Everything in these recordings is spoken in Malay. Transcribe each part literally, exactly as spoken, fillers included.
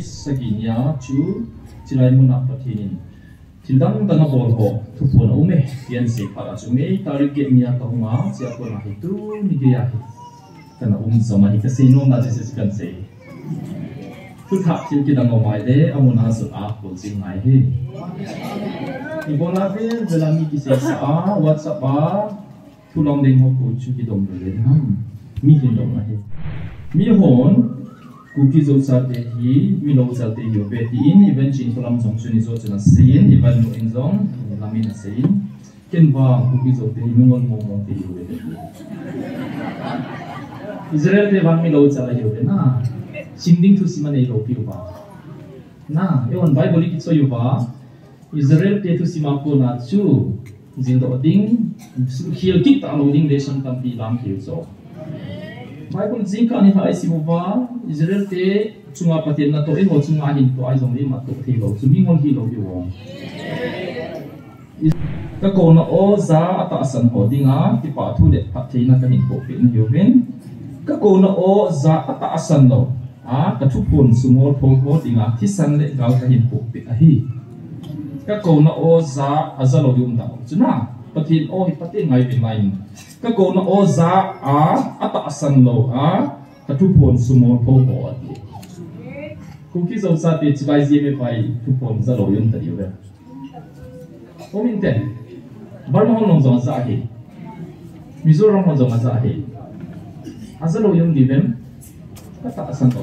Seginiya cu cilaimun apatinin. Cildang tengah bolho tupun umeh piensi para sumei tarik gemia tahunga siapa nak itu nigeyahi. Karena um sama di kesino nasi sesikan se. Tutak cil kita ngomai deh amun asal aku sing nahi. Ibu nabi belami kisah sa WhatsApp ah tulang dengho kucu kita umbelit ham. Mihon dong nahi. Mihon Kuki zosat tehi, milo zosat tehi opetin, even chin kolam zong suni zosat nasin, even no inzong, lamin nasin, ken ba kuki zosat tehi mengon momong tehi opetin. Israel te van milo zosat tehi opetin, na, sinding tu siman e lopi uba. Na, ewan Bible ikit so yuba, Israel te tu simako na chu, zindo ding, hiel kik ta lo ding lesan tampi lam hiel so. Bible zingka ni hai simuba Israel te chunga patin na to e ho chunga hin to ai jong ni mat to thi lo chumi ngon hi lo bi wong ka ko na o za ata san ho dinga ti pa thu de phat thi na ka hin ko pin hu ben ka ko na o za ata san lo a ka thu pun sumol phol ho dinga ti san le ga ka hin ko pin a hi ka ko na o za azalo yum da chuna patin o hi patin ngai bin mai ka ko na o za a ata san lo a Katupon sumol popo ati. Kuki zosati cibai zime pai tupon zalo yun tadi obe. Ominte, barmahon long zon zahi, mizorong long zon zahi. Azalo yun divem, kata asan tau.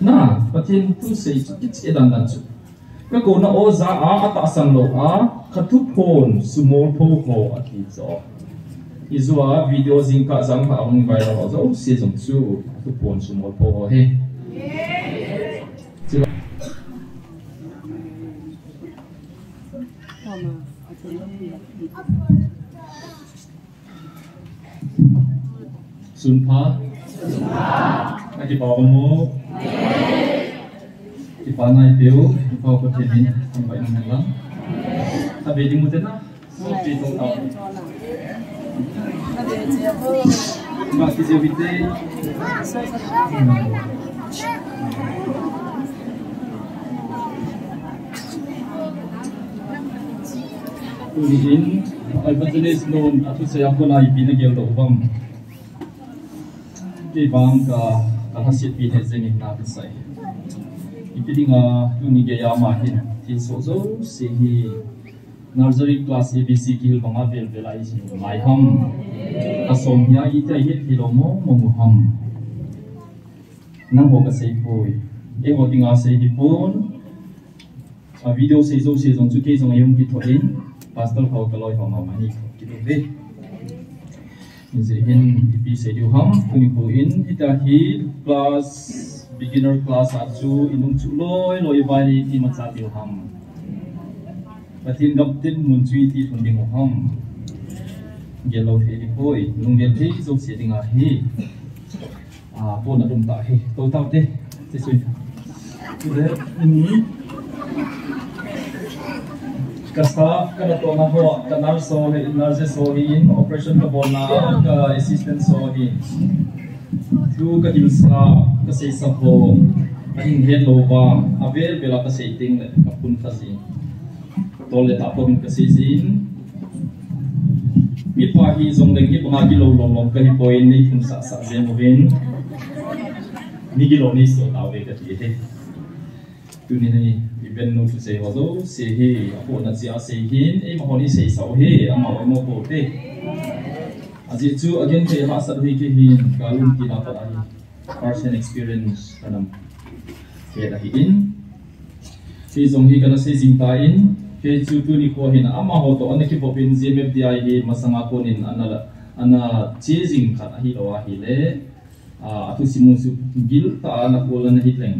Na, patin tu sei kic edan dancu. Kako na o za a ata asan lo a katupon sumol popo ati zo. Izua video zingka zangka ang viral sa usi zong su tupon sumol po he. Sunpa. Nagi pa mo. Ipanay teo ipaw ko tinin ang bayan ng lang. Sabi di mo tina. Sabi tong tao. Marquez évité. Origine, Albanese known as Sayakona Ibinagel Dobam. Kibanka, Tahasit Binazing in Napisai. Ibidinga, Unigayama, Tinsozo, Sihi. Nursery class A B C kihil banga vel velai sin lai ham asom hia ita hit hilomo momuham nang ho ka sei poi e ho tinga sei dipon a video sei zo sei zong chu ke zong yum ki thoin pastor ho ka loi ho ma mani ki do ve in ze hin bi sei du ham kuni ko in ita hit plus beginner class a chu inung chu loi loi vai ni ti ma cha du ham Patin gaptin muncui ti tunding oham, gelau heri boy, nung gel hei zong si ding ahi, ah pon adum tak hei, tau tau deh, sesuai. Sudah ini, kasaf kena tona ho, kena sohi, nurse sohiin, operation kebona, ke assistant sohiin, tu kedilsa, kesesaho, ingin loba, abel bela keseting le, kapun kasih. Toleh tak pun kesizin, ni pagi zong dengi pengaji lom lom lom kali poin ni pun sak sak zemohin, ni gilo ni so tau dekat dia. Tu ni ni event no tu sehozo sehi aku nak siapa sehin, eh makan ni seh sauhi, amau amau pote. Aziz tu agen seh hasad hikihin kalung kita dapat ahi, personal experience dalam kita hikin. Si zong hikan si zintain. Keju tu ni ko hin ama hoto ane ki popin zimep dia hi masanga ko nin ana ana chezing khat hi lo hi le a tu simu su gil ta na ko lan hi leng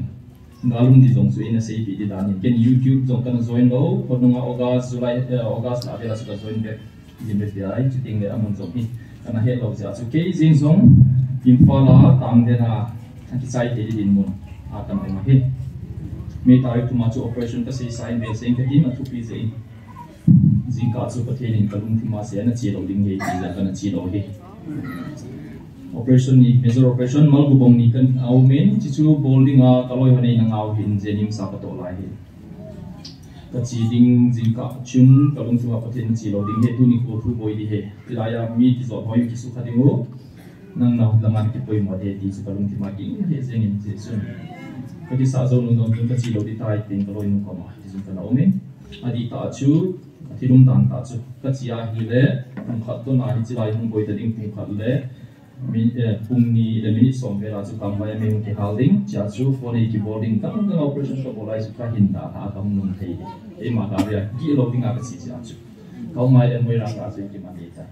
ngalum di jong su ina sei bi di dan ken youtube jong kan join lo ko nga august july august la bela su ka join back zimep dia hi ting le amon jong hi kana he lo ja su ke jing jong kim pala tam de na ki sai te din mo a tam ma hi Metai tu macu operation kasi sign basing kasi matu pizza. Zingkat su pati ni kalung tu masih ada cilo dingin, kita kena cilo he. operation ni major operation mal gubong ni kan aumen chichu bolding a kaloi hanei na ngau hin jenim sa ka to lai hin ta chi ding jing ka chim kalung suwa patin chi loading he tu ni ko thu boi di he tilaya mi ti zo boi ki su khading u nang na langan ki poi mo he ti su kalung ti ma ki he jenim chi sun ka ti sa zo lung dong ka chi lo di tai tin kaloi nu ko ma ti su ka na aumen adi ta chu ti lung tan ta chu ka chi a hi le kan khat to na hi chi lai hung boi ta ding pung khat le Pungni lemini sombera tu tambaya memang kehaling, jatuh phone ki boarding tang tang operation kapolai suka hinta tak kamu nontai. Eh makaria kilo tinggal kecil jatuh. Kau mai emui rasa tu gimana kita?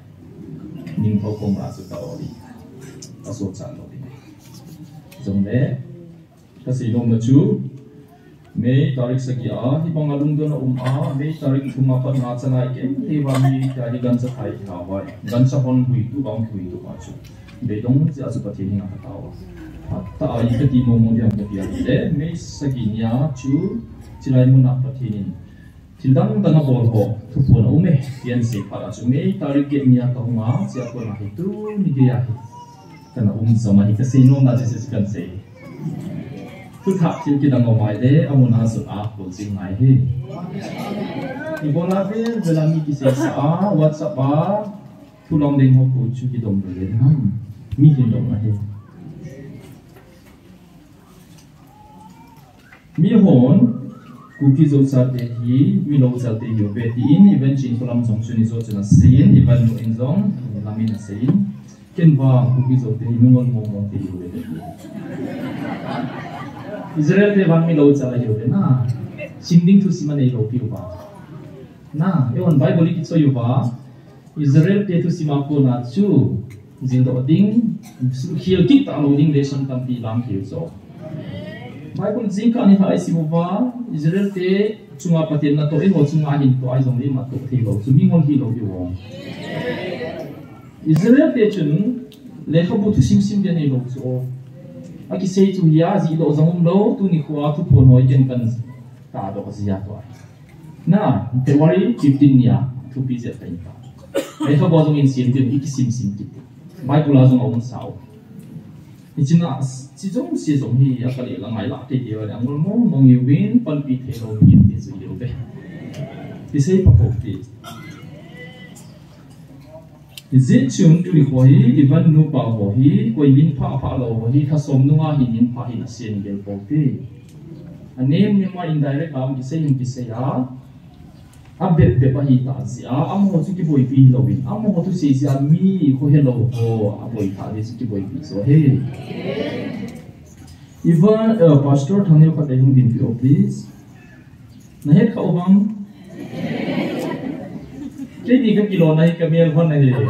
Ningkau kong rasa kau oli, asal cakap oli. Jombe, kasih nomor tu. Mei tarik sekian, hibang alung dona umah. Mei tarik cuma pen rasa naikkan, hibami dari gansa kai kawai, gansa pon hui tu bang hui tu macam. Bedong sa supatin ng katao. At tayo kati mo mo yung kapiyalide, may saginya chu silay mo na patinin. Tindang tanabol ko, tupo na ume, yan si para sume, target niya kahunga, siya ko na hitro, nigayahi. Kana umsama, ikasino na sisiskan si. Tutapil kinang umayde, amuna sa ako, singayahi. Ibon natin, dalami kisisa, WhatsApp ba, Pulang deng aku cuci dong boleh, hmm, mungkin dong aja. Mihon, kuki zat tehi, minum zat tehi. Berarti ini event cing kolam songsun itu jenis sein, event muenzong, lamin sein. Kenapa kuki zat tehi minum ngomong tehi? Israel tevan minum zat tehi. Nah, sinding tu si mana Eropa juga. Nah, yang Bible kita juga. Israel itu si mampu nacu, zinto ding, hiu kita aluding lesan tanpi lam hiu so. Bible zinka ni hai si muva, Israel te cunga paten nato ego cunga hin to ai zong lima to hiu, cumi ngon hiu hiu. Israel te cun leha butuh sim sim dia ni lo so. Aki sei tu hiya zilo zong lo tu ni kuat tu ponoi jen kan ta do kasih jatuh. Nah, Februari fifteen ya tu pizza tengah. Mereka bawa dengan insentif ikisim-sim kita. Baik pula dengan orang sahul. Ini nak sejauh sejauh ni agak lelai lah tiada yang mungkin mungkin panpi teror ini terjadi lebih. Bisa pakai. Izin tu dikawal, iban nuba kawal, kau bin pa pa law kawal, kasom nuah ini pa ini nasian dia pakai. Anem ni mah indirect am bisa yang bisa ya. Abet depahi tazia, amoh tu kiboi pi lawin, amoh tu sejia mi ko hello ko aboi tadi tu kiboi pi so hey. Ivan pastor thani ko dayung din pi please. Nahe ka obam. Kini ka kilo nahe Gabriel Vantil.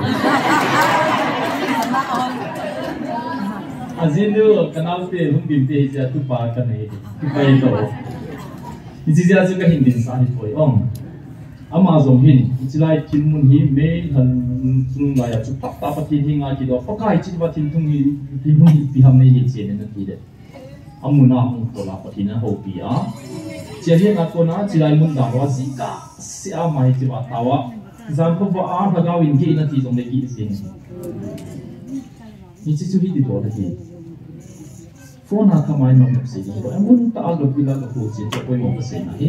Azinu kanal pe Lhungdim pe sejia tu pa kanai tu pa itu. Sejia tu kahindin sahih koi om. Amazon ini, istilah kimun ini, melayan sungai atau tak dapat tinggal di dalam pakai ciri batin tunggu tunggu piham ini jenis nanti deh. Amuna untuk dapat tinggal hobi ah. Jadi aku nak istilah muda wasi ka siapa itu batawa. Zaman bawa harga wingi nanti sampai kiri sini. Ini cuci di dua lagi. Phone aku main macam sini. Amun tak agak bila aku cuci, aku main macam sini.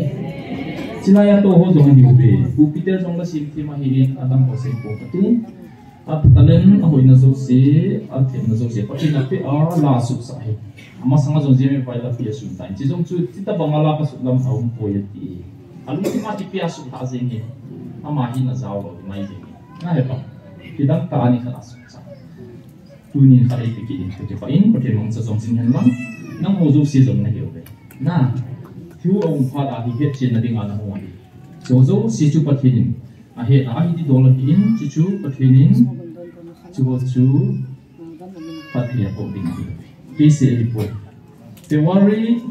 Cilaya toho jangan diubah. Upiter jangan silti mahirin adam koseng pokati. At talen ahoy nazosi, at yang nazosi. Pati nape ar lasuk sahih. Ama sangat jangan jemai payah piasum tain. Cijong tu kita bangala kasudam awam poyeti. Alu cuma di piasum hazingi. Ama hi nazawa mai zingi. Nah hebat. Kita tani kan asuk sah. Tunin kali pikirin. Kecepain pertemuan sejong sini henlang. Nang nazosi jangan diubah. Nah. Hiu orang pada akhir cina dengan anak orang. Jauh-jauh situ pertinin, akhir akhir di dalam ini situ pertinin, jauh jauh pertinya penting. Kisah itu. Februari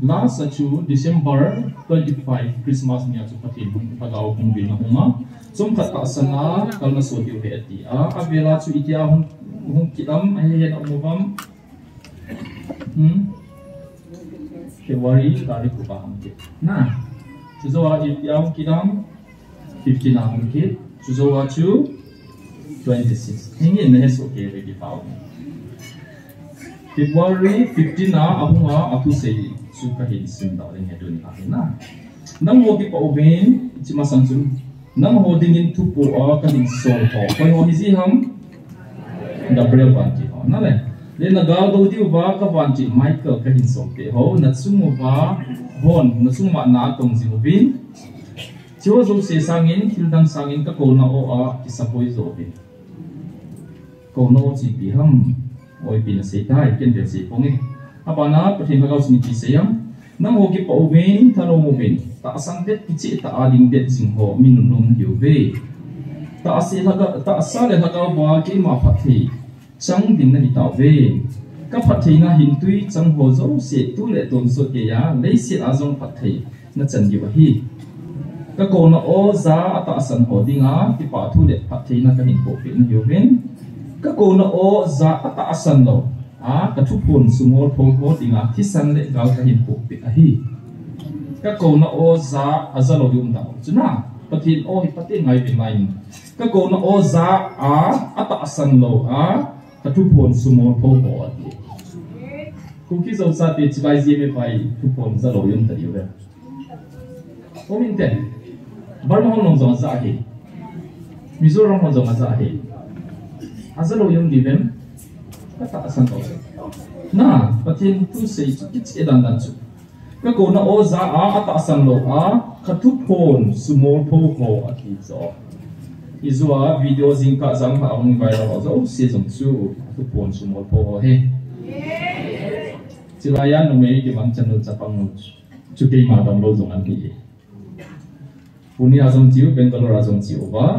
last satu December twenty-five Christmas ni aku pertin pada aku mungkin nama. Somkat tak sana kalau nasib dia berarti. Apabila tu ikhya hong kitam akhir akhir awam. Februari tarik kubah angkit. Nah, susu wajib yang kita, fifteen angkit. Susu wajib, twenty-six. Hangin na so kere di tao. February fifteenth na ako nga ako say suka hinsin daw rin hedon akin na. Nang hodi pa uben si masansun. Nang hodi ngin tupo a kanin sol ko. Kung hodi si ham Gabriel Vantil. Na le. Le nagaw daw di ba ka Vantil Michael kanin sol te ho natsumo ba bon natsuma na tong si ubin. Siwa zong si sangin, hildang sangin ka kona o a kisapoy zobe. Kona o si piham, oy pinasetay, kenbel si pongi. Apana, patin magaw sinikisayang, nang hoki pa uwin, tanong uwin, taasang det, kici taaling det singho, minunong hiuwe. Taasal at hagaw ba, kay mapatay, chang din na hitawe. Kapatay na hintui, chang hozo, si tulet donsot kaya, lay si azong patay, na chandiwahi. Kako na o za ataasan ho di nga ipatu de pati na kahinpopit na yun. Kako na o za ataasan lo a katupon sumor po ho di nga tisan le gaw kahinpopit ahi. Kako na o za azalo yung daw. Suna patin o hipati ngay binayin. Kako na o za a ataasan lo a katupon sumor po ho ahi. Kung kisaw sa ti tibay zime pay tupon zalo yung tayo ba. O minten. Barmahon long zong zahe, Mizoram long zong zahe. Azalo yung divem, kata asan to. Na patin tu say kits edan dansu. Kako na o za a ata asan lo a katupon sumorpo ho akizo. Izua video zingka zang ha ang viral zo season two katupon sumorpo ho he. Silayan numeri kibang channel sa panguch. Chukay madam lo zong angi. Puni azong tiu bentolor azong tiu ba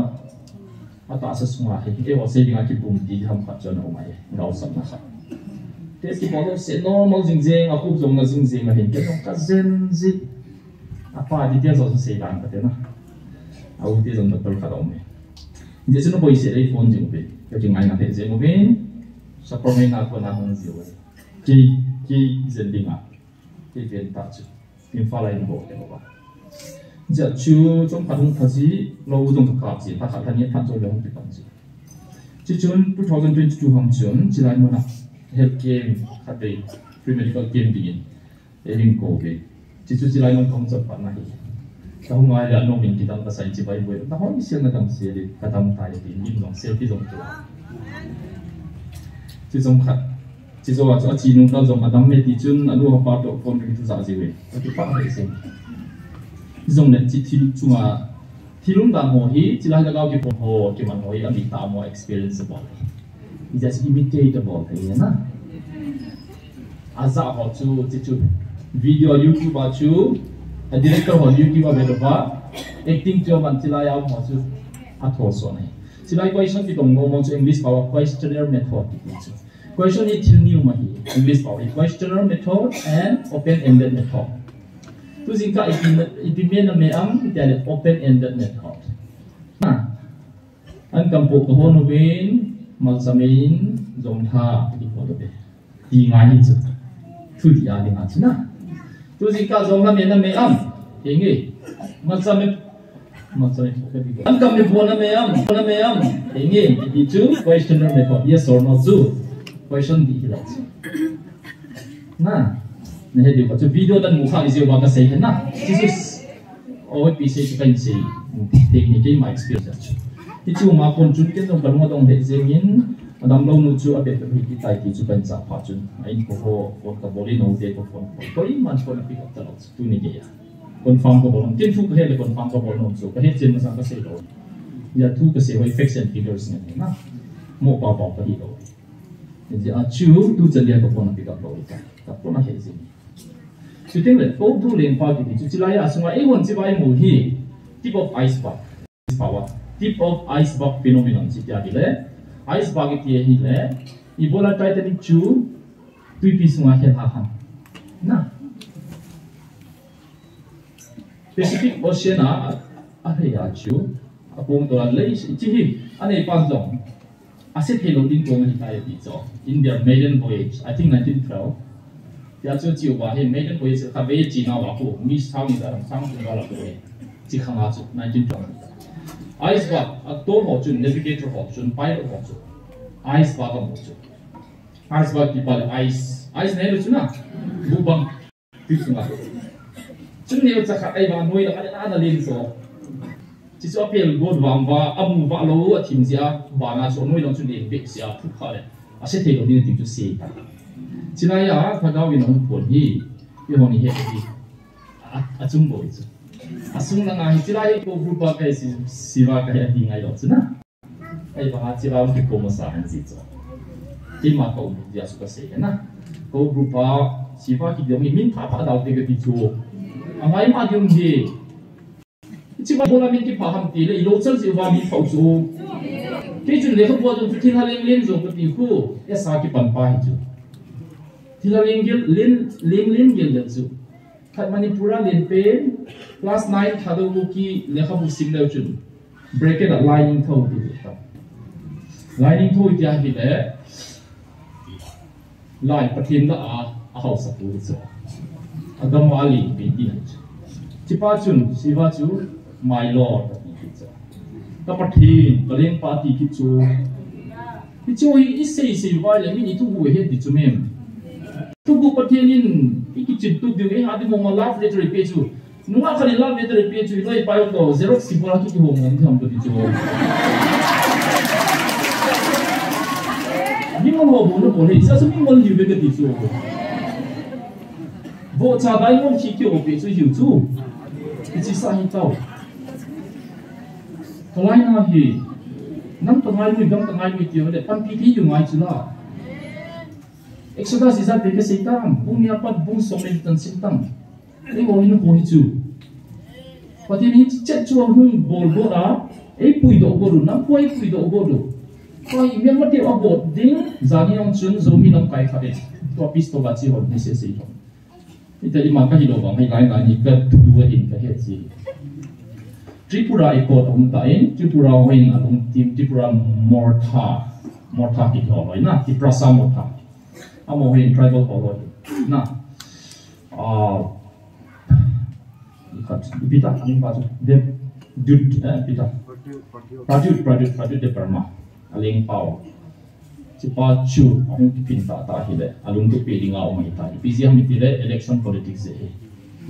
ata asas mahi ke wase dinga ki bumti ham khatjon omai ngau samna kha tes ki bodo se normal jingjeng aku zong na jingjeng ahin ke zong ka zen zip apa di tia zo se dan patena au ti zong bentol kha dome je suno boi se rei phone jing pe ke jingai na te jeng oben sapro me na ko na hong tiu ki ki zen dinga ki ben ta chu pin fala in bo ke ba Jacu jom patung pasi low jom kapsi pakat tani patung long kapsi. Jujun two thousand twenty-two hamjun jilai mana health game kate free medical game begin. Eling kobe. Jujun jilai mana kamu sempat nahi. Kamu ngai dan nongin kita pasai cibai boy. Tahu ni siapa dalam seri katam tay begin long selfie jom tu. Jujun kat jujun awak aci nung kau jom katam meti jujun aduh apa tu phone begitu sahaja we. Tapi apa lagi sini? Zong net titil cuma tilung dan mohi cilah kalau kita ho kita mohi ambil tamu experienceable, just imitatable, ni na. Azab ho tu tu video YouTube tu, director ho YouTube berapa, acting tu macam cilah yang ho tu atoso ni. Cilah question kita ngomong tu English power questionnaire method tu. Question ni tilniu mohi English power questionnaire method and open-ended method. Tu singka ipimena me am tiada open ended method. Nah, an kampuk kahon ubin masamin zongha ipodobe. Tingai itu, tu dia dengan cina. Tu singka zongha me am me am, ingi masamin masamin. An kampuk kahon me am kahon me am, ingi itu questioner method yes or no tu question dihilang. Nah. Nah, dia baca video dan muka izin warga saya nak. Jesus, awak bisa juga izin tekniknya my experience. Itu cuma pun cuci tu kalau orang izinin, dalam lalu cuci apa pergi kita cuci juga siapa cuci. Ain koho kotak boleh nanti koho. Kau ini macam mana pick up terus tu ni dia. Confirm koho orang. Tiada fuk heh le confirm koho orang tu. Kau heh jen macam apa saya tu. Ya tu ke saya facts and figures ni. Nah, mau apa-apa pergi tu. Jadi acu tu jadi koho orang pick up lagi. Tak pernah heh izin. Cuti le, kau tu lempar gini. Cuti laya semua. Eh, orang siapa yang muhi? Tip of iceberg. Iceberg. Tip of iceberg fenomena. Cuti lagi le. Iceberg itu yang le. Ibu la try tadi cu, tui pisung akhir haham. Nah, Pacific Ocean ah, apa ya cu? Aku mentolan le. Cuti, ane panjang. Aset helodin kau melihat itu. In their maiden voyage, I think nineteen twelve. Ya tu cium bahaya, macam boleh sekali China waku, miss tahun ini dalam tahun ini kalau boleh, cikang aja, nanti jual. Aisbak actor hojun, navigator hojun, pilot hojun. Aisbak am hojun. Aisbak di balik ais, ais naik lucu na, lubang tisu na. Cuma dia cakap Aiman Noi, ada ada lain so. Jika pelbagai warna, amu warna tim dia warna so Noi langsung lebih siap pukar. Asyik tengok ni tu sih. Jika ya, kalau kita pun ni, kita ni hebat. Acung boleh tu. Asung nang ahi jila iko buka kai si siwa kai ati ngai dok sena ai ba jila ong ko mosa han si zo ti ma ko dia suka se na ko buka siwa ki dong min pa pa dau te ke ti chu amai ma diung ji ti ma bola min ki pa ham ti le i lo chal siwa mi phau chu ti chu le ko bo dong ti ha leng leng zo ko ti ku ya sa ki pan pa hi chu ti la leng gel leng leng leng gel da chu kat manipura leng pe last night had a lucky lekhabu signal chun bracket a lining tho ti lining tho ti a ki le line pathin la a a hau sa tu cha adam ali pe ti chipa chun siwa chu my lord ti cha ta pathin paleng party ki chu ti chu i sei sei vai le mi tu bu he ti chu mem tu bu pathinin ki chit tu ding e ha di mo ma love letter pe chu Nunga kali love letter pe chu loi payo to zero sibora ki ho mon tham to chu. Ni mon ho bon bon ni sa so min mon liu be ti chu. Bo cha dai mon ki ki ho pe chu hiu chu. Ti sa hi tao. To lai na hi. Nam to mai ni dam to mai ni ti ho de pan pi pi yu mai chu la. Exodus is a big sitam, bung ni apat bung so min tan sitam. Ini orang ini boleh tu. Pada ini cecah orang bol bola, eh pui dok bolu, nampu eh pui dok bolu. Kalau ini memang dia abot ding, zani orang cun zomi nak kai kape, tua pistol baci orang necessary. Ini jadi maka hidup orang ini lain lain juga dua in kahiyasi. Tripura ikut orang tain, Tripura wing orang tim Tripura mortar, mortar kita orang, nah Tripura sama mortar. Amo wing tribal orang, nah. Pita angin pasuk dep dud pita pradut pradut pradut dep perma aling pau cepat cu orang pinta tak hilang alung tu piring awam kita P Z P tidak election politik se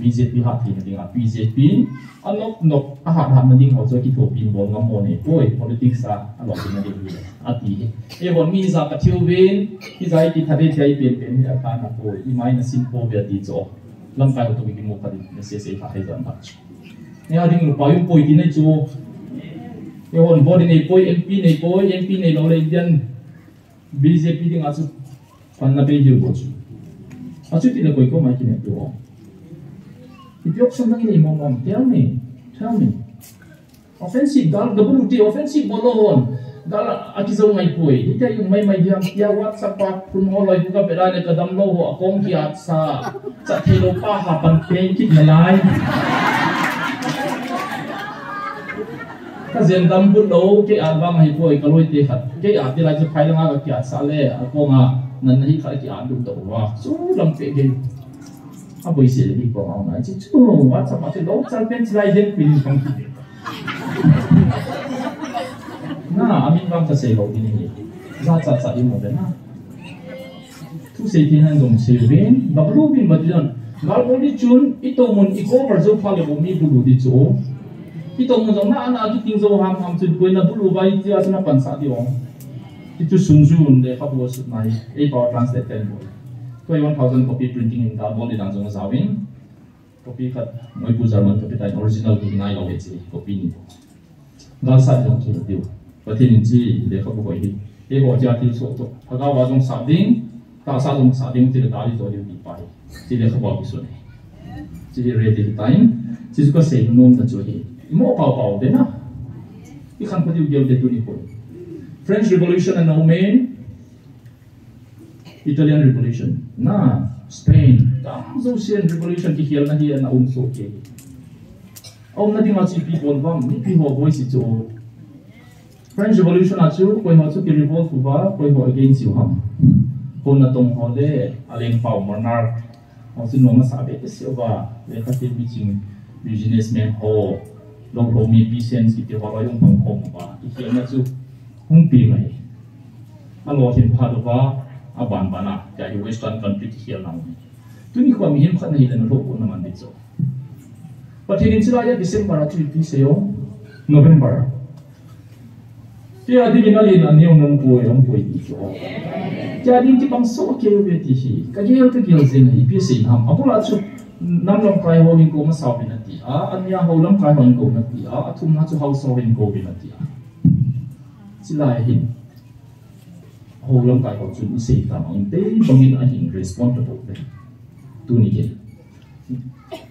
P Z P hati tidak P Z P alok nok ahad ahad mending hujat kita pin bol ngamone boy politik sa alok tidak hilang hati eh bol ni sa keciuin kita kita ada jadi pin pin akan aku imai nasin po berdi jo Lampai untuk bikin muka di sesi hari keempat. Ni hari ni lupa yang poi di ni tu. Yang orang poi ni poi, M P ni poi, M P ni orang Indian, B J P dengan asal pandai beli baju. Asal tidak kau ikut macam ni tu. Ibu option lagi ni mom, tell me, tell me. Offensive, gal double duty, offensive bolohan. Gal akizau mai poi. Kita yang mai mai dia dia WhatsApp pun orang juga berada di dalam loh akong kiat sa. Sat hilo pa hapan pengkit malay. Kasi ang dambun daw kay abang ay po ay kaloy tehat. Kay ati lang sa kailang nga kaya sale ako nga nanahi ka kaya abang daw wa. So lang pegay. Aboy sila di ko ang mga chit. So what sa pati daw sa pen sila din piling pang kibit. Na amin bang kasi daw dinhi. Zat zat sa imo din na. Tu setihan dong sebin, baru bin badian. Kalau ni cun, itu mon iko perlu faham bumi bulu di cun. Itu mon dong na anak tu tinggal ham ham cun, boleh na bulu bayi dia sana pansat diorang. Itu sunsun deh, kapu sunai. Ini power translate temple. Kau one thousand copy printing in tabel di dalam sawing. Copy kat, mau ibu zaman copy tain original dikenai lawet sih, copy ni. Galsat dong cun dia. Badian ni deh kapu kau ini. Ini kau jadi so, kalau wajung sabding. Tak sah dong sah ding tidak dari jauh dipai, tidak kebal bisu ni, jadi ready time, jadi suka senyum dan cuci. Mau pau pau deh na, ikan peti ujian jatuh ni pun. French Revolution and Roman, Italian Revolution, na Spain, dalam Russian Revolution dihil nanti na um soke. Um nanti macam people bang, ni people voice itu. French Revolution acuh, kau macam tu revolt kuba, kau macam against Islam. Kena tunggu deh, aling pau monarch, orang sih nama sahabat siapa, mereka sih bising businessman ho, long home patient city hora yung pang home ba iyan na chu hung pi mai alo hin pha do ba aban bana ja yu western country ti hial lang tu ni khwam hin khan hi dan ro ko na man de cho pathin chila ya December atri ti seo November ti adi binali na niom nom po yong po ti cho ja din ti pang so ke yu ti hi ka ge yu ti gel zen hi pi se ham apula chu nam lam kai ho ni ko ma sa bin ati a anya ho lam kai ho ko na ti a athum na chu ho so hin ko bin ati a chila hin ho lam kai ho chu se ta ang te bangin a hin responsible tu ni ke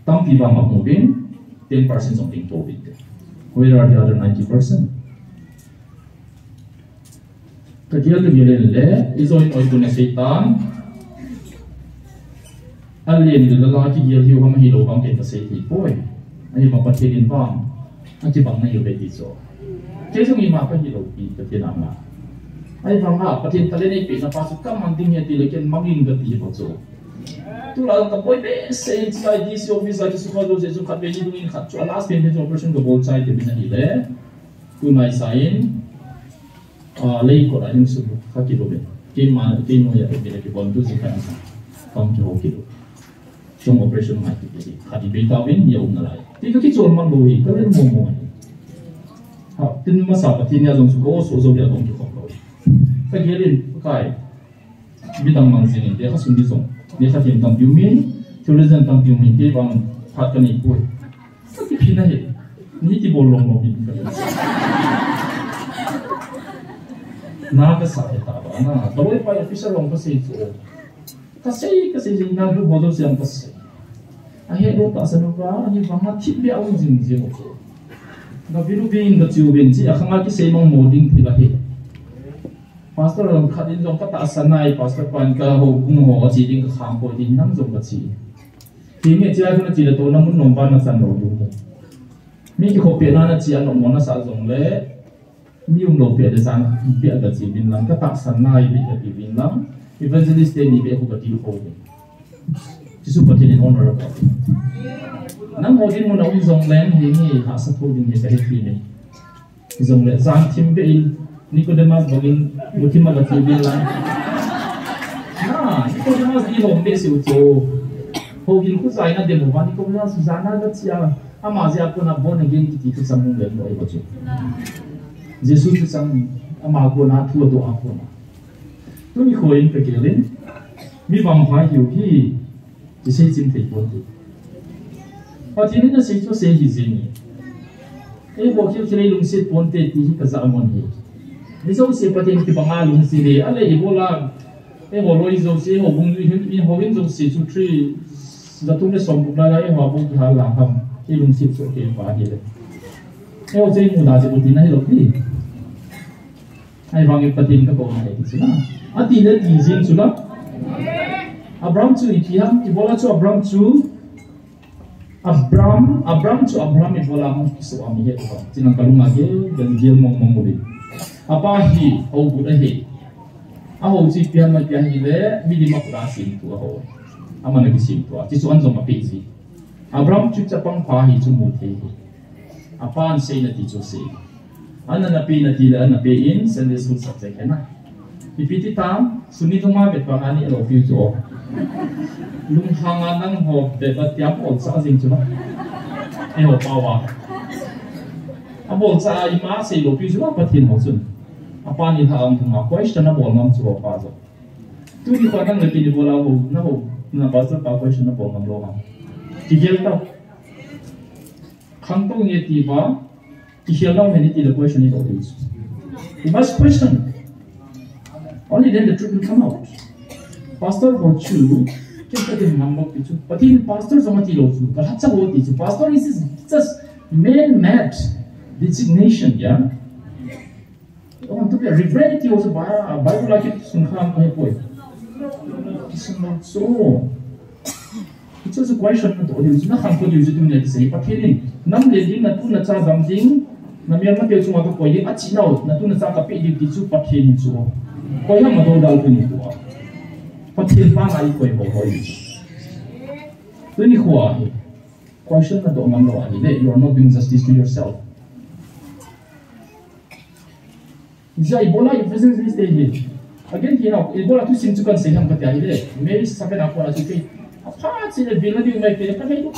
tam pi ba ma mo bin ten percent something to bit where are the other ninety percent ka dia de bilen le izoi oi kun se ta alien de la ki dia hiu ma hi lo bang ke se ti poi ani ma pathe din bang ati bang na yo be ti so ke so mi ma pa hi lo pi te na ma ai bang ha pathe tale ni pi na pa su kam man ding he ti le ken mangin ga ti ho so tu la ta poi be se sai di si ovisa ki su kha do je su kha be ni ding kha chu last pen de operation go bol sai te bi na hi le tu nai sai a lei ko anim su kha ki do be ke ma te no ya be le ki bon tu si kha kam jo ki do chung operation ma ki ki kha di be ta ben ya um na lai ti ka ki chon man lo hi ka le mo mo ha tin ma sa pa tin ya jong su go so zo ya dong ki ko ka ge len kai bi dang man zin de ha sun di zong nesa tin tam biumin tourism tam biumin te bang phat ka ni poi ki phina he ni ti bol long mo bi na ka sa ta ba na to le pa official long ka se chu ka se ka se jin na lu bodo se am ka se a he ro ta sa no ba ni bang ma thip be au jin je ho chu na biru be in the chu ben ji a khanga ki se mong moding thila he pastor ram khadin jong ka ta sanai pastor pan ka ho kung ho chi ding ka kham po din nam jong ka chi ti me cha ko na chi la to nam nom ban na san ro du mi ki ko pe na na chi an mon na sa jong le mi um lo pe de san pe da chi bin lam ka ta sanai bi ka ti bin lam evangelist te ni be ko ka ti ho chi su pa ti in honor ka nam ho din mon na um jong len he ni ha sa ko din he ka ti ni jong le zang tim be in Nicodemus bangin buti mala tibil lang. Na, Nicodemus di hombe si uto. Hogin ko sa ina demo ba Nicodemus Susana da siya. Ama siya ko na born again kiti sa mundo ng iba siya. Jesus ko sang ama ko na tuwa do ako na. To ni ko in pegelin. Mi bang pa hiu hi. Di sa tim te ko to. Patinin na si to se hi zini. E bo ki kile lung sit ponte ti ka sa amon hi. Izo se patin ki bangalung sile ale ibola e boloi zo se ho bung ni ho win zo se chu tri da tu ne som bula la e ho bung ha la ham ki lung sip so ke ba hi le e o se mu da se butina hi lo ki ai bangi patin ka ko na e sina ati le ti jin sula abram chu ikiam ibola chu abram chu abram abram chu abram ibola mu so ami he ba tinang kalunga ge dan ge mong mong muri apa hi au buda hi au ji pian ma pian hi le mi di ma pura sin tu ho ama na bisin tu ti suan zo ma pe ji abram chu chapang pha hi chu mu the apan sei na ti chu sei ana na pe na ti da na pe in sen this good subject na pipiti tam suni thuma bet pa ani lo piu chu lung hanga nang ho de ba tiap on sa jing chu na e ho pa wa abol sa i ma sei lo piu chu na patin ho chu apa ni tha ang thuma question na bol ngam chuwa pa zo tu ni kwa nang le ti bola ho na ho na ba sa pa question na bol ngam lo ha ti gel ta khang tu ni ti ba ti hel long ni ti the question is always you must question only then the truth will come out pastor ho chu ke ta de number pi chu patin pastor samati lo chu ka hacha ho ti chu pastor is just man mad designation yeah oh to be a reverend he was a Bible like it sunkham kai poi sunkham so it's just a question that audio is not how to use it in the say but feeling nam le ding na tu na cha dam ding na mer na pe chuma to koi ding achi na na tu na cha ka pe di chu pathin chu koi na ma do dal kun tu pathin pa nai koi bo hoi tu ni khwa question na doon ang gawa. Hindi, you are not doing justice to yourself. Bisa Ebola yung presence list eh. Again, kinap, Ebola tu simsukan silang katiya hindi. May sakin ako na sige, apat sila bilang di umay pili, kaya ito,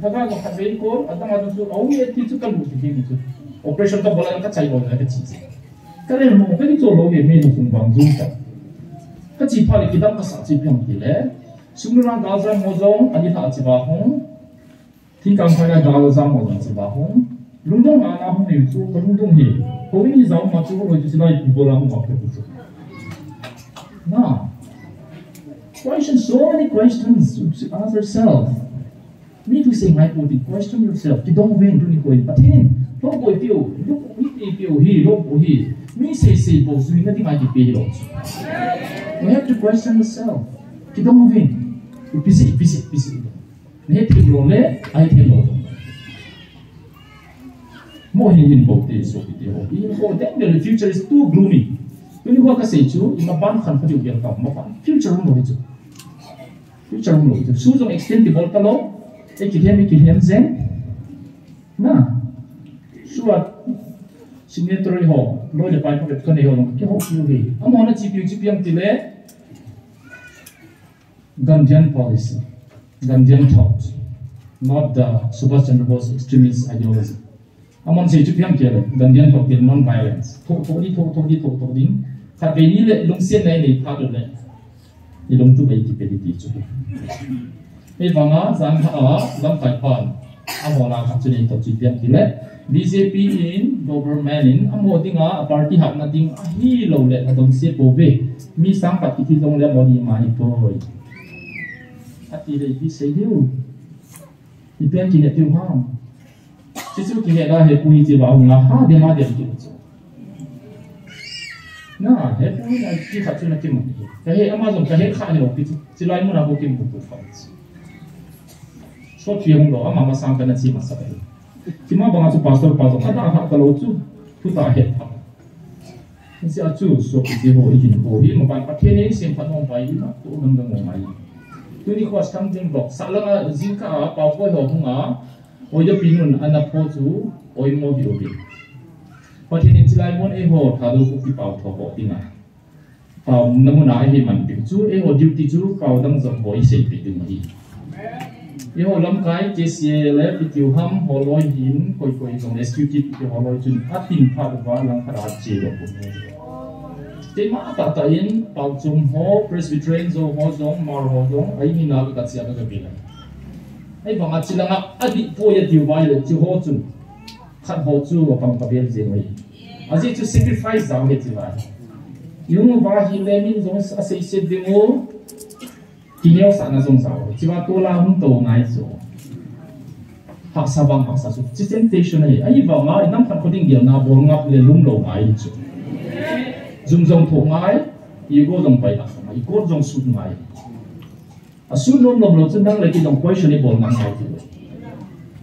daga ng kape ko, at ang ato so, oh, may tinsukan mo sige dito. Operation ka bola ng katsay mo na kasi. Kaya mo, kaya ito loge may nungkumbang zumpa. Kasi pali kita kasatsi piyang pili, sumulang dalzang mozong, ani ta atibahong, tingkang kaya dalzang mozong atibahong, lundong ana hong yusu, lundong ni. Kami ni zaman macam mana tu sila Ebola memakai tu. Nah, questions, so many questions to ask yourself. Me to say my point. Question yourself. You don't win, don't win. But then, don't go feel, don't feel he, don't go he. Me say say both. You nothing I can feel. You have to question yourself. You don't win. You busy, busy, busy. You have to be lonely. I have to be lonely. More hidden bodies of the hope. For them, the future is too gloomy. When you walk a stage, you must ban can for you get up. Future no it. Future no it. So some extend the ball talo. Ek him ek him zen. Na. Suat signatory ho. Lo the pipe of can ho. Ke ho you he. Amona G P G P M tile. Gandhian policy. Gandhian thought. Not the Subhash Chandra Bose extremist ideology. Among say Japan Kelly, Gandian talk in non violence. Talk for it, talk for it, talk for it. Have any long seen any part of that? You don't do eighty petty to it. If Mama, Zanka, Zanka Pan, Amola, actually, talk to Japan Kelly, B J P in, government in, I'm voting a party have nothing, a hero that I don't see for way. Me some particular only money, my boy. At the day, he say you. Japan Kelly, you harm. Sisu kini ada hepuni jiwa ulah ha dia mah dia begitu. Nah hepuni nanti kacau nanti mana? Kahit Amazon kahit kahani loh begitu. Selain mana bukan buku fans. So tiang loh ama masang kanan si masa ini. Cuma bangsa pastor pastor ada apa kalau tu tu tak hep. Nanti aku so begitu hoi hoi hoi memang pergi ni sempat membayi nak tu orang dengan membayi. Tu ni kau sedang jenglok. Salah jika apa kau hong ah. Ojo pinun anak posu, oi mau diopi. Pati nilai mon eho, kalau kuki pau thobok tina. Pau namun ahi man pinju, eho duty ju pau dang zomboi sepi denghi. Eho lamkai J C le pitiu ham holoi hin, koi koi zong rescue kit pitiu holoi jun atin pau dua langkarat jero punya. Tema apa tain pau jum ho Presbyterian zong ho zong mar ho zong, ahi mina lukat siapa kebilang. Ai bang at sila nga adi po ya diwai lo tiho tu kat ho tu wa pang kabel jengoi aji tu sacrifice dang he tiwa yung ba hi le min zong sa sei se dingo kinyo sa na zong sa tiwa to la hum to ngai zo ha sa bang ha sa su temptation ai ai ba ma nam kan ko ding dia na bol ngap le lum lo ngai chu zum zong tho ngai i go zong pai la i go zong su ngai. Asal non non senang lagi dong questionable nang kau tu.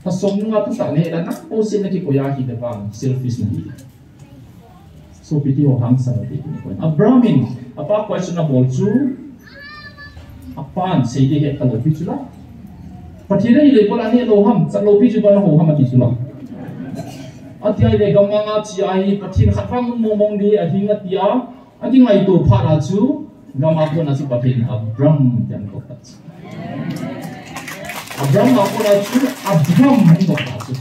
Pasal semua tu tak ni, dan nak posen lagi kau yakin depan selfish nanti. So piti orang sangat itu. Abramin apa questionable tu? Apaan segi hek kalau piti lah. Pertiada ini bola ni loham, kalau piti bola loham macam itulah. Atiya ini gamangat siahi, pertiada khatang momong di, atingat dia, atingai tu paraju. Gama pun nasi papin Abram yang kau baca. Abram aku nasi Abram yang kau baca.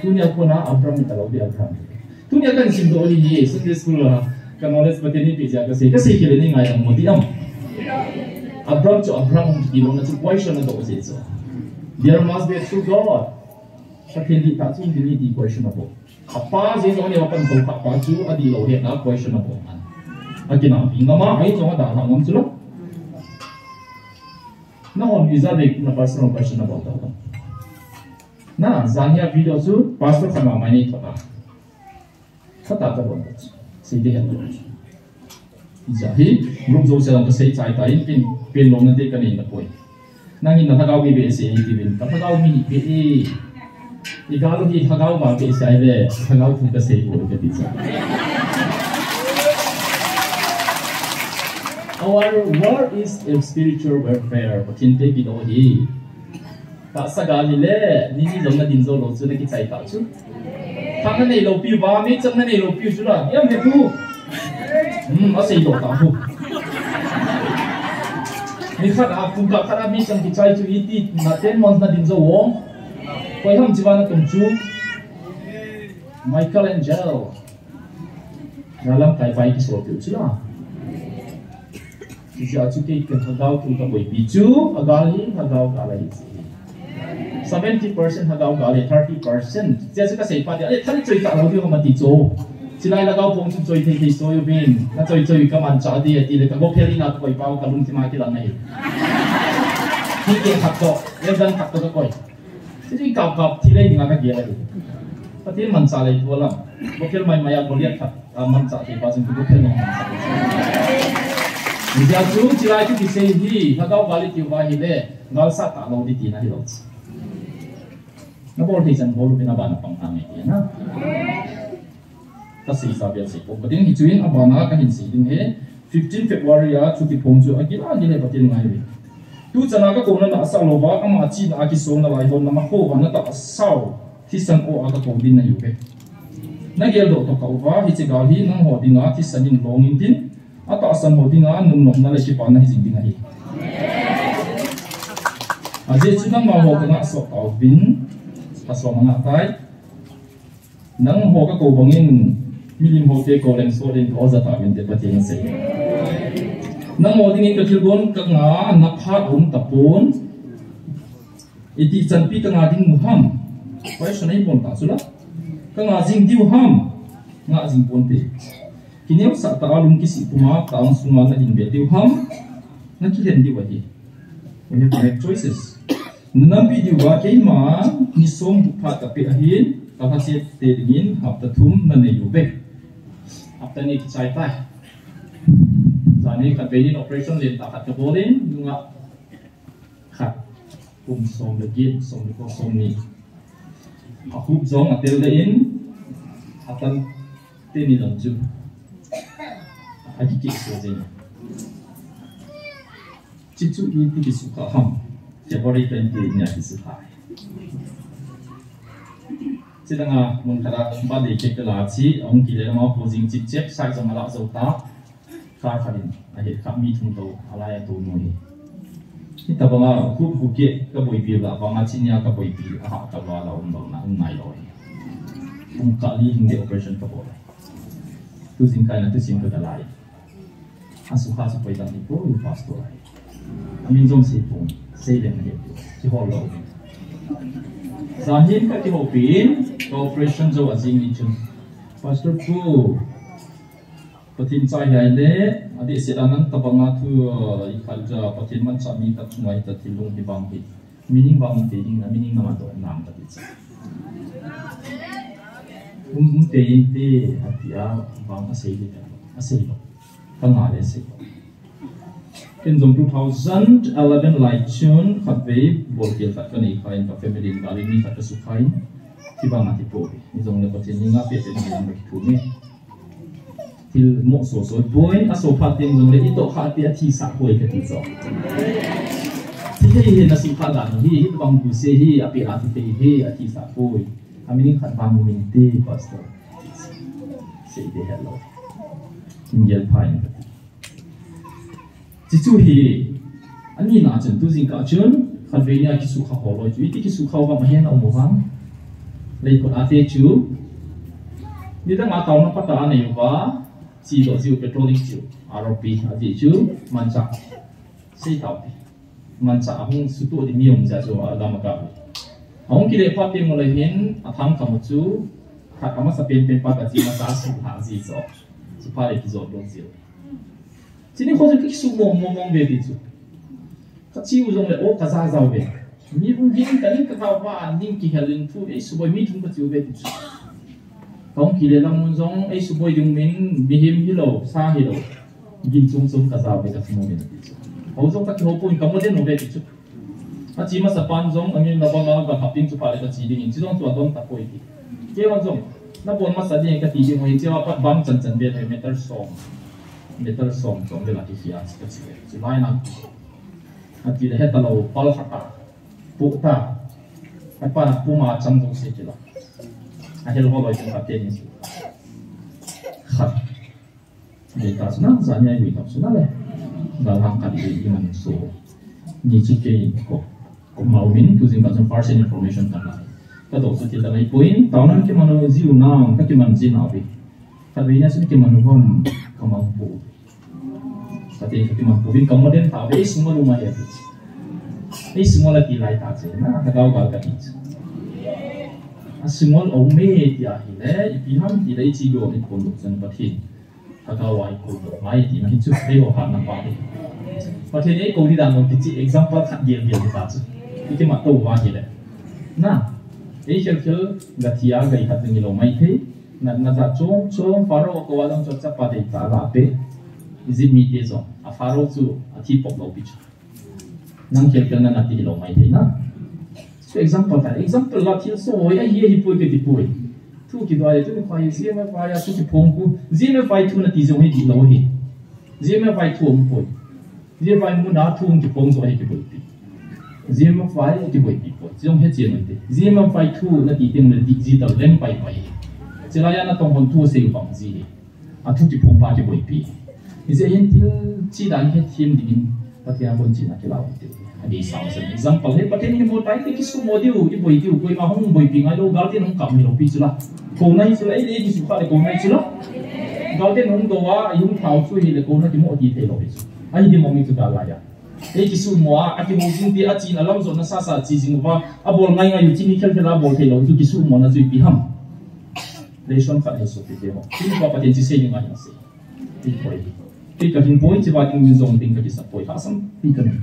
Tunia aku na Abram itu kalau dia Abram. Tunia kan cinta oleh Yesus Kristus lah. Kalau oleh seperti ini pijak kasih kasih kira ni ngayang mau diam. Abram tu Abram kilo nasi question atau sesuatu. There must be a true God. Seperti tak sih ini di questionable. Apa sesuatu yang akan kau baca tu adalah dia nak questionable. Akin na ingama ay tungo ta na ngam sulo na hon visa de na personal question about ta na zanya video su pastor sama mani ta kata ta bon si de hendo jahi room zo se ta sei chai ta in pin pin long na de kan in na koi nang in na ta gaw bi be se in pin ta gaw mi be e i gaw gi ta gaw ma be sai be ta gaw fu ta sei bo de ti sa. Our war is a spiritual warfare. But in take it all here. Taksagalile, niji jomna dinzo loju na kicai takju. Tangan nei lopi wami, jomna nei lopi jula. Ya metu, hmm, asih dok tahu. Nihat aku gak karena bisa kicai ju iti, naten mons na dinzo wong. Koi ham jiwana kumju. Michael Angel, dalam taipai kislopi jula. Jika aku keikan hagau tu tak boleh biju, agali hagau kalai. Seventy percent hagau kali, thirty percent. Jadi kita sepa dia. Eh, tadi cuit tak lagi orang mati jo. Sila hagau pun cuit teki cuit bin. Nah cuit cuit kaman jadi jadi kalau peri nak koi bau kalung si mati lagi. Tiga tak do, lepas tak do tak koi. Jadi kau kau tiada yang nak dia lagi. Tapi manca lagi tu lah. Bukil main maya boleh tak manca tiba sempat bukil yang manca. Jadi aku sila itu disehi hagau kali tiba hilang. Ngal sah tak lagi di tina hilang. Nampak di sana boleh bina bana pangkami dia, na. Kasih sahaja sih. Kemudian hijauin abana kahin sih. Ini fifteen Februari ya, cuti pungju. Agilah agilah betul ngai. Tu jangan aku kau nak asal loba, kamu aji nak aki song nak layu, nama kau kamu tak asal. Tisan oh aku kau bina juga. Nagi elok tak kau bah, hijegali nang hodinga tisanin longin tin. Atau asal hodinga nung nung nale siapana hijing bina hi. Aje cuma mau kena sok kau bin. Asal mana tay, nang hoka kau bangin milim hoke kau lengso dan kau zata minta perhatian saya. Nang hodingin kecilbon kengah naphat um tapon, iti canpi kengah ding muham, kau senai pon tak sulah, kengah zing diuham, ngah zing pon pe. Kini aku sak takalum kisi puma talang sumana hinbe diuham, nak kian diwaji. We have to make choices. Nabi juga kima nisom buka tapi akhir kata siap teringin hafta thum nane yubek hafta ni kicai tay, jadi kategori operation lain tak hafta boleh juga hafta um som lagi som lagi som ni aku zong atel lain hafta teni lanjut aji kicau je, cicu ini tidak suka ham. Jabari tentunya disukai. Sedangkan mengharap pada deklarasi, orang kita mahu posing cicip, saya jangan lak zauta, kafarin. Akhir kami tunggu alaiya tunui. Kita bangga, kubu kuki keboi bila, bangga cinya keboi bila, hak kalau ada undang nak unai loi. Mungkali hingga operation keboi. Tu singkai nanti singkai dalai. Asuhah supaya tak dipo, lepas tu lai. Amin jom sepung. Sedang ni, ciholo. Zahir kat cihopin, operation jauh asing itu. Pastor tu, pertin cahaya le, adik sedanan tabangat tu ikhlas pertin macam ni kat sungai tertilung di bangkit. Mining bangkit ini, mining nama tu enam tadi. Um tein te hati a bangka sedih, sedih. Tengah le sedih. Kenjong two thousand eleven launchun khabe boleh tak kena ikan kafe medin kali ni tak kesukain tiba mati boy. Kenjong lepas ini ngapai dengan begini. Til mok sosoi boy asopat kenjong le itu hati hati sakoi ketisok. Tiada nasi padang hi bangku sehi api hati tehi hati sakoi. Kami ni kat bangku minti pastor. Sedih hello. Tinggal pain. Jicuhi, ani nak jen tu singkat jen, kadangnya kisukah horor ju, itu kisukah orang mahen atau mohang, lekut ate ju, ni tengah tahun apa tahun ni ubah, jitu jitu petroling ju, aropi ate ju, mancak, siapa, mancak aku suatu di miom jadu agama kami, aku kira pakai mulai hen, atang kamu ju, tak kamu sepen penpa kaji masa suka jitu, supaya jitu dong jitu. Sini kau jadi semua ngomong begitu. Kecil orang le, oh kasar jauh be. Ni mungkin kalian ketawa, ni kihalin tu, eh supaya mitung kecil begitu. Kau kira dalam orang, eh supaya dengan bihem hilo, sah hilo, gintung sum kasar be kasar begitu. Kau orang tak kira pun kamu dia nombor begitu. Kecil masa panjang, kami nampak nampak kaping supaya kecil dengan si orang tua dong tak boleh. Kau orang, nampak masa dia kecil dengan si orang bang cendera begitu meter song. Meter song song dia lagi hias kecil, selain nak, nanti dah kita lalu pal fakta, bukta, 오빠는 부마 잠도 쓰지라. 아힐 걸어 있는 갑자기 쓰. 하. 데이터스나 자녀의 위탁스나래. 나랑 같이 이만 쏘. 니치게 있고. 마우빈 두진 가서 파시 인포메이션 담아. Kado sa kita na ipuin, taonan ki mano ziu nang kaki man zinawi. Tapi niya sini ki mano hom kamampu. Tapi kaki mampuin kamu den tawe semua rumah ya. Ini semua lagi lai taje, na kagau kagau itu. Semua ome dia hile, ipiham dia isi do ni konduk sen patin. Kagau wai konduk mai dia ni cuci lewat hana pati. Patin ni kau di dalam kecil example tak dia dia taje. Iki mat tahu wajib le. Nah. Eishel kel gatia gai katni lo mai thei na na ta chom chom faro ko walang chom chapa dei ta la pe izit mi te zo a faro zu a ti pop lo pich nang kel kel na na ti lo mai thei na so example ta example la ti so o ya hi hi po te ti po tu ki do ale tu ko hi si ma pa ya tu ki pom ku zi me pai tu na ti zo he ti lo he zi me pai tu um po zi pai mu na tu um ki pom zo he ki po ti Zima fai di wei people, zong he zima de. Zima fai tu na di ding le di zi dao leng bai bai. Zila ya na tong hon tu sing bang zi. A tu di pong ba di wei pi. Is it in til chi dan he tim di in patia bon chi na ke lao de. Adi sao sen example he patia ni mo tai te ki su mo diu i wei diu koi ma hong wei pi ngai lo ga de nong kam mi lo pi zila. Ko nai zila i de ki su fa de ko nai zila. Ga de nong do wa yung thao su hi le ko na di mo di te lo pi. Ai di mo mi tu da la ya. Eki semua, aki mungkin dia aji nalam zona sasa aji semua. Abol ngai ngai uji ni kel kel abol kelong tu kisu mana tu piham. Lesion kat esok itu. Ini bapa tensi seni ngai nasi. Tipoi. Tiga pin point sebab ini zon tingkat di sepoi pasang tiga ni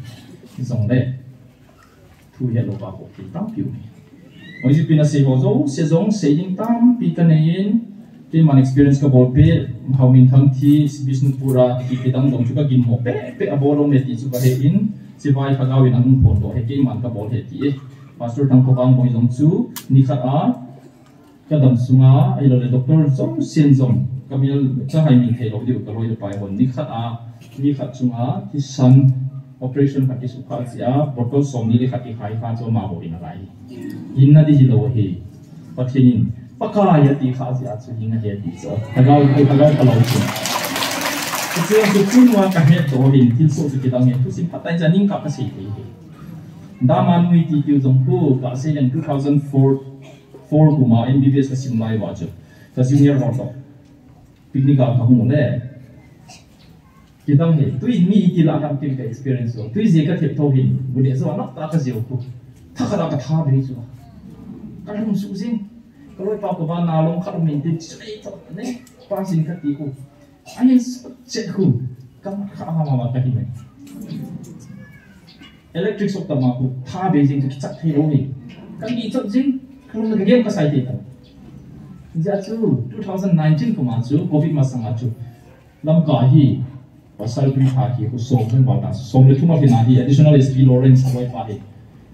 zon le. Tu yang lupa kau kita piu ni. Mesti pina sekolah sezon sejing tam tiga niin. Di mana experience ke bolpe, how many tangti Bisnupura kita dong juga gin mo pe pe abolo meti juga hein, siapa yang kagawin ang pondo heki man ke bol heti, pastor tang kopang boy dong su nikat a, kadam sunga, ilo le doktor zong sen zong, kami cahai minte lo diu kalau itu payhon nikat a, nikat sunga, kisan operation kaki suka sia, botol somni le kaki kai kan so mau inalai, inna di hilo he, patenin. Pakai ya di kasih acuh hingga dia bisa. Kalau kalau kalau tu, kerja berjumlah kahit dohin tisu sekitar ni tu simpat aja ningkap kasih dia. Dalam mui tiup jompu kasih yang two thousand four kuma M B B S kasih mulai wajib. Kasih ni orang piknik apa pun boleh. Kita ni tu ini kita akan tinggal experience tu. Tu jika tiap dohin boleh sebab nak tak kasih aku, tak ada kata beri tu. Kalau musuhin kalau papa bawa nalong kalau minta cerai tak ni pasin katiku, ayat cekku, kamu kah mama kahim. Elektrik sok tamak aku, tha bezing tu kita tahu ni, kan di cok zing kalau negeri apa saya tahu. Jatuh two thousand nineteen kemarin, COVID masang acuh, lam kahi, pasal tu kahi, aku sompen bawa tas, sompen tu makin nahi, additional S P Lawrence awal pahit,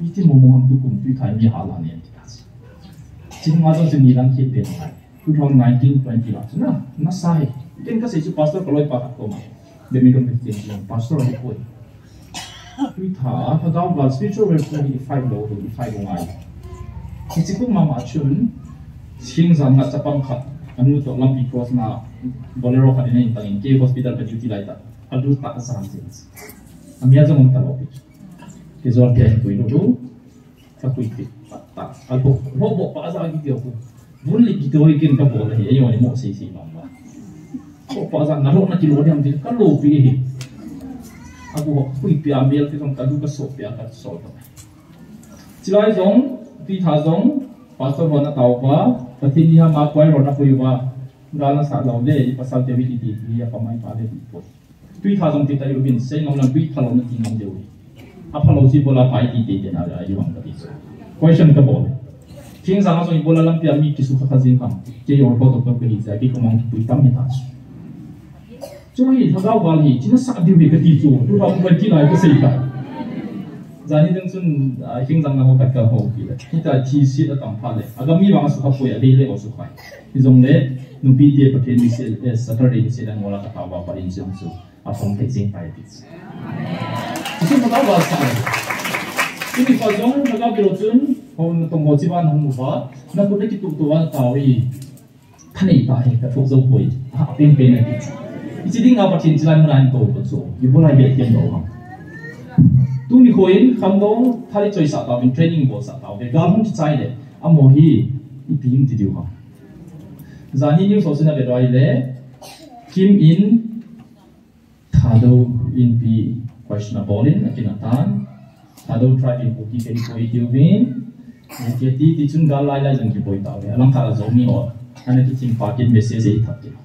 itu memohon tu kumpi kami halan ni. Semua tu sembilan kita, tu tahun nineteen twenty lah. Nah, nak sahih. Kita kan sesi pastor kalau ipa tak koma, demi demi kita pastor lagi pun. Kita, kalau balas spiritual reform five low tu five orang. Kita pun mama cun, sing sangat cepang kat, anu tu orang because na boleh rokat ini intangin ke hospital berjuti lagi tak, aduh tak asam jenis. Kami aja mungkin lopik. Kita orang dia itu itu, tak kuitik. Tak, aku robot pasal gitu aku. Boleh kita bikin kapal lagi. Ayo ni mau sih sih mama. Aku pasal narok nak kilo dia ambil kalau pilih. Aku kui pi ambil tu kan kalau besok pi akan solve. Cilai zong, ti thazong, pasal mana tahu apa? Pasti dia mak kuai roda kui apa? Dalam saat lalu deh pasal dia bini dia apa main pada di pos. Ti thazong kita itu bin saya ngomong ti kalau nanti ngomong dia. Apa lalu si bola pai ti dia ada ayu orang tadi. Question kabel. Kini zaman tu ibola lam tiada miki suka khazin ham. Jadi orang bawa doktor pergi jadi komang puitam hitam. Cuma ini tak awal ni, cina sakit dia ketipu. Tu orang pergi naik ke sekitar. Jadi dengan kini zaman aku kata aku kira kita tisi datang pada. Agak ni bang suka punya lelai atau suka. Di zaman ni nubi dia pergi di Saturday di sedang mula kata awal pada insyaallah tu. Afon testing pada itu. Jadi tak awal sah. Ini kalau jangan nak berlaku Hon tunggu ciban hong muha, nak kuda kita tuan taui, kani tahe kat fok zohoi, hak tin pena kita. Isi ding apa cint cilan merantau betul, ibu lah dia kian doang. Tu ni koin, kamdo tali coy sah tau, bin training bos sah tau, begal hong cai deh, amohi ipin tidiu hong. Zani news sosena berdoai le, Kim In Thado in P questionable in akinatan, Thado try in Puki kiri koi tiubin, keti tijun gal lai lai jangki koi tau le, alang kala zomi or, ane tijin pakin message ei tak kira,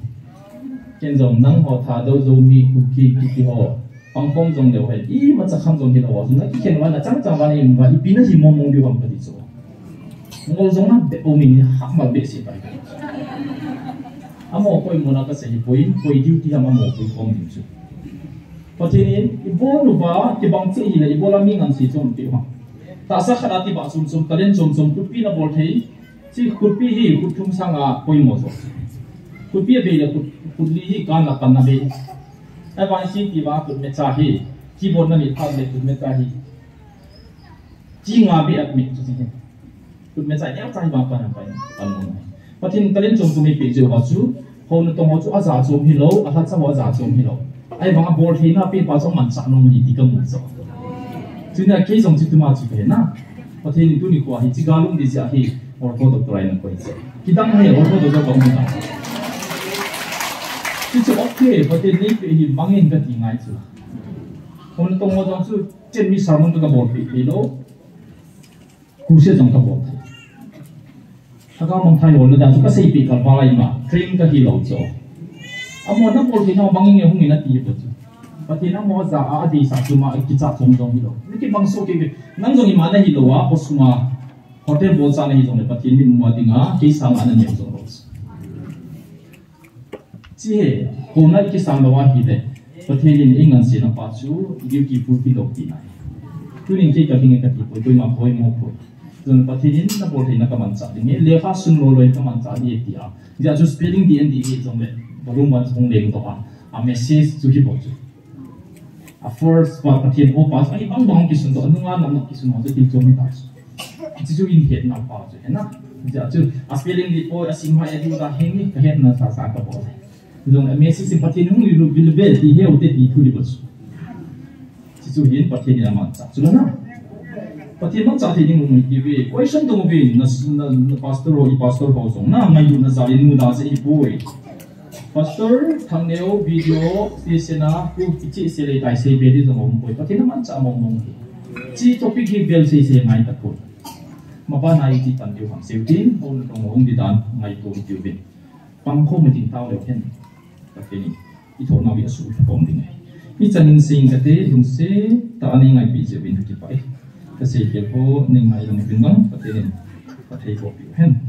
ken zom nang ho Thado zomi Puki kiti ho, pangpong zom le ho, I macam zom kita ho, zom na kiken wana cang cang wana in wana ipina si mong mong diubang pati zom, mong zom na be oming hak mal be si pai. Amo koi monaka sehi koi koi duty ama mo koi kong dimsu. Patinin ibo lupa kibang sehi le ibo lami ngan si som tiwa. Tasa karati ba som som kalian som som kupi na boltei si kupi hi kutum sanga koi moso. Kupi abe le kutli hi kana kana be. Ewan si tiwa kut mecahi kibon na mitang le kut mecahi. Jinga be admit tu sini. Kut mecahi yang cahi bapa nampai almonai. Patin kalian jom kami pergi jauh tu, kau nak tunggu tu azar jom hilau, azar semua azar jom hilau. Aye, bang abor hina pergi pasang mancak nomor di tiga muncak. Jadi nak kiri jom tu macam tu hina. Patin itu ni kuah hiji galung di sini orang kau doktor lain kau hiji. Kita ni orang kau doktor kamu nak. Jadi okey, patin ni pergi bangin kat tinggal tu. Kau nak tunggu jom tu, jenis saman tu kabor pergi hilau, kursi jom kabor. Agak mengtai orang dah suka sepi kalau balai mah, krim ke hilau jo. Amor nak boleh nak bangin yang hongin nanti betul. Pati nak mahu zaa adi satu mah kita jomjom hilau. Nanti bangso kiri, nang jongi mana hilau ah, bos semua hotel bosan hilau ni. Pati ni muat tengah kisah mana yang jomjom. Cie, kau nak kisah lawa hidup. Pati ni ingat sih nak pasu, dia kipu hilau dia. Tu ni kita kini kita kipu, tu mah koi mau koi. Jadi patin ini nak boleh nak kemanca, ini lepas sunloloi kemanca ni dia. Jadi aku spelling dia ni dia jom le, belum macam orang leh tu kan. A message tu hibur tu. A first part patin opas, ini bang bang kisun tu, nungan nama kisun macam tu jom kita. Jadi tu ini head nampak tu, enak. Jadi aku a spelling dia oh asimah itu dah hengi, head nampak sah tak boleh. Jadi message patin ini lu bil bil dia udah dia tu hibur tu. Jadi tu ini patin ini kemanca, sudah nak. Pati nak cari ni mungkin dia, kau ishan tu mungkin, nas nas pastor atau pastor kosong, na mayu nas cari muda seibu. Pastor thangneo video di sana, tu kicik sele tai sebeli zaman mungkin. Pati nama cak mungkin. Si topik hebel si semai takut. Mapa naik di tanjung ham sewdin, orang orang di dan naik turun sewdin. Pangko mungkin tahu lepen. Tapi ni, itu nabi asyik pangding. Ini jangan sing kata, rumse tak ada naik sewdin tu kipai. Kasih kepo, neng mai dong pindang, patin, patin kopi, hen.